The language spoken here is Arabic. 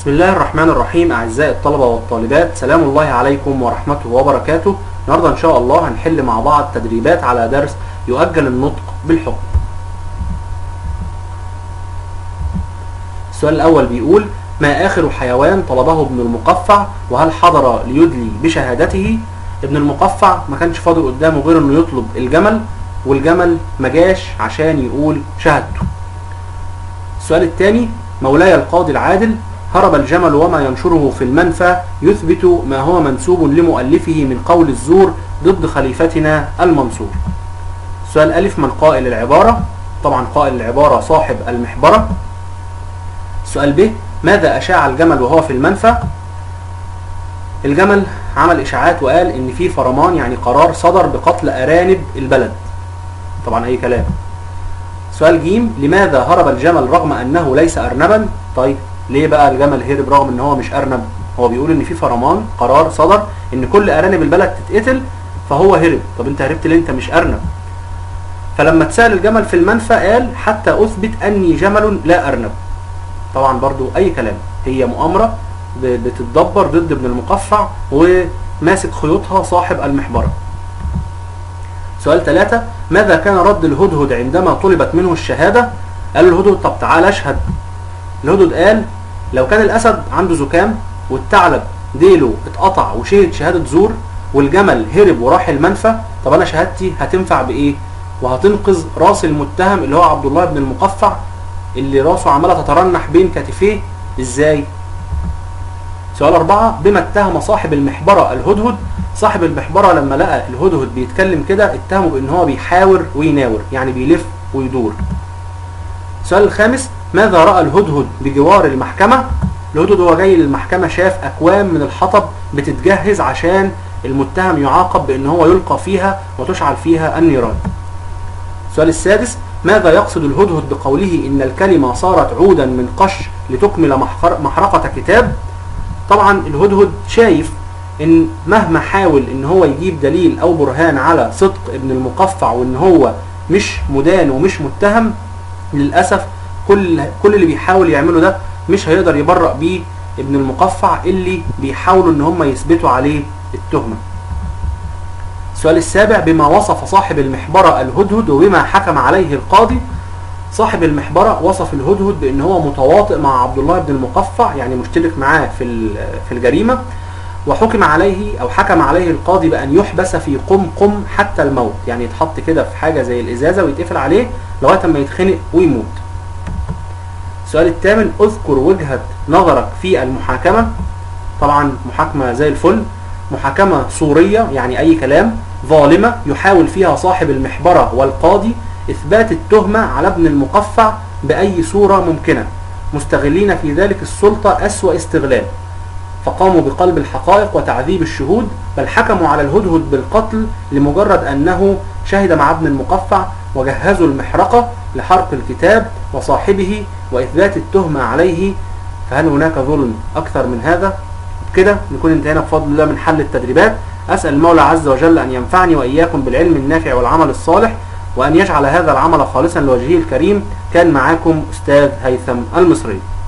بسم الله الرحمن الرحيم. أعزائي الطلبة والطالبات، سلام الله عليكم ورحمته وبركاته. النهارده إن شاء الله هنحل مع بعض تدريبات على درس يؤجل النطق بالحكم. السؤال الأول بيقول: ما آخر حيوان طلبه ابن المقفع وهل حضر ليدلي بشهادته؟ ابن المقفع ما كانش فاضل قدامه غير إنه يطلب الجمل، والجمل ما جاش عشان يقول شهادته. السؤال الثاني: مولاي القاضي العادل، هرب الجمل وما ينشره في المنفى يثبت ما هو منسوب لمؤلفه من قول الزور ضد خليفتنا المنصور. سؤال ألف: من قائل العبارة؟ طبعا قائل العبارة صاحب المحبرة. سؤال ب: ماذا أشاع الجمل وهو في المنفى؟ الجمل عمل إشاعات وقال إن في فرمان، يعني قرار، صدر بقتل أرانب البلد، طبعا أي كلام. سؤال ج: لماذا هرب الجمل رغم أنه ليس أرنبا؟ طيب ليه بقى الجمل هرب رغم ان هو مش ارنب؟ هو بيقول ان في فرمان، قرار صدر ان كل ارانب البلد تتقتل، فهو هرب. طب انت هربت ليه؟ انت مش ارنب. فلما اتسال الجمل في المنفى قال: حتى اثبت اني جمل لا ارنب. طبعا برضو اي كلام، هي مؤامره بتتدبر ضد ابن المقفع وماسك خيوطها صاحب المحبره. سؤال 3: ماذا كان رد الهدهد عندما طلبت منه الشهاده؟ قال الهدهد: طب تعال اشهد. الهدهد قال: لو كان الأسد عنده زكام والثعلب ديله اتقطع وشهد شهادة زور، والجمل هرب وراح المنفى، طب أنا شهادتي هتنفع بإيه؟ وهتنقذ راس المتهم اللي هو عبد الله بن المقفع اللي راسه عمالة تترنح بين كتفيه إزاي؟ سؤال 4: بما اتهم صاحب المحبرة الهدهد؟ صاحب المحبرة لما لقى الهدهد بيتكلم كده اتهمه بإن هو بيحاور ويناور، يعني بيلف ويدور. السؤال 5: ماذا رأى الهدهد بجوار المحكمة؟ الهدهد هو جاي للمحكمة شاف أكوام من الحطب بتتجهز عشان المتهم يعاقب بأن هو يلقى فيها وتشعل فيها النيران. السؤال 6: ماذا يقصد الهدهد بقوله إن الكلمة صارت عودا من قش لتكمل محرقة كتاب؟ طبعا الهدهد شايف إن مهما حاول إن هو يجيب دليل أو برهان على صدق ابن المقفع وإن هو مش مدان ومش متهم، للأسف كل اللي بيحاول يعمله ده مش هيقدر يبرأ بيه ابن المقفع اللي بيحاولوا ان هم يثبتوا عليه التهمة. السؤال 7: بما وصف صاحب المحبرة الهدهد وبما حكم عليه القاضي؟ صاحب المحبرة وصف الهدهد بان هو متواطئ مع عبد الله بن المقفع، يعني مشترك معاه في الجريمة، وحكم عليه او حكم عليه القاضي بان يحبس في قمقم حتى الموت، يعني يتحط كده في حاجة زي الازازة ويتقفل عليه لغاية ما يتخنق ويموت. السؤال 8: اذكر وجهة نظرك في المحاكمة. طبعا محاكمة زي الفل، محاكمة صورية يعني اي كلام، ظالمة، يحاول فيها صاحب المحبرة والقاضي اثبات التهمة على ابن المقفع باي صورة ممكنة، مستغلين في ذلك السلطة اسوأ استغلال، فقاموا بقلب الحقائق وتعذيب الشهود، بل حكموا على الهدهد بالقتل لمجرد انه شهد مع ابن المقفع، وجهزوا المحرقة لحرق الكتاب وصاحبه وإثبات التهمة عليه. فهل هناك ظلم أكثر من هذا؟ بكده نكون انتهينا بفضل الله من حل التدريبات. أسأل المولى عز وجل أن ينفعني وإياكم بالعلم النافع والعمل الصالح، وأن يجعل هذا العمل خالصا لوجهه الكريم. كان معاكم أستاذ هيثم المصري.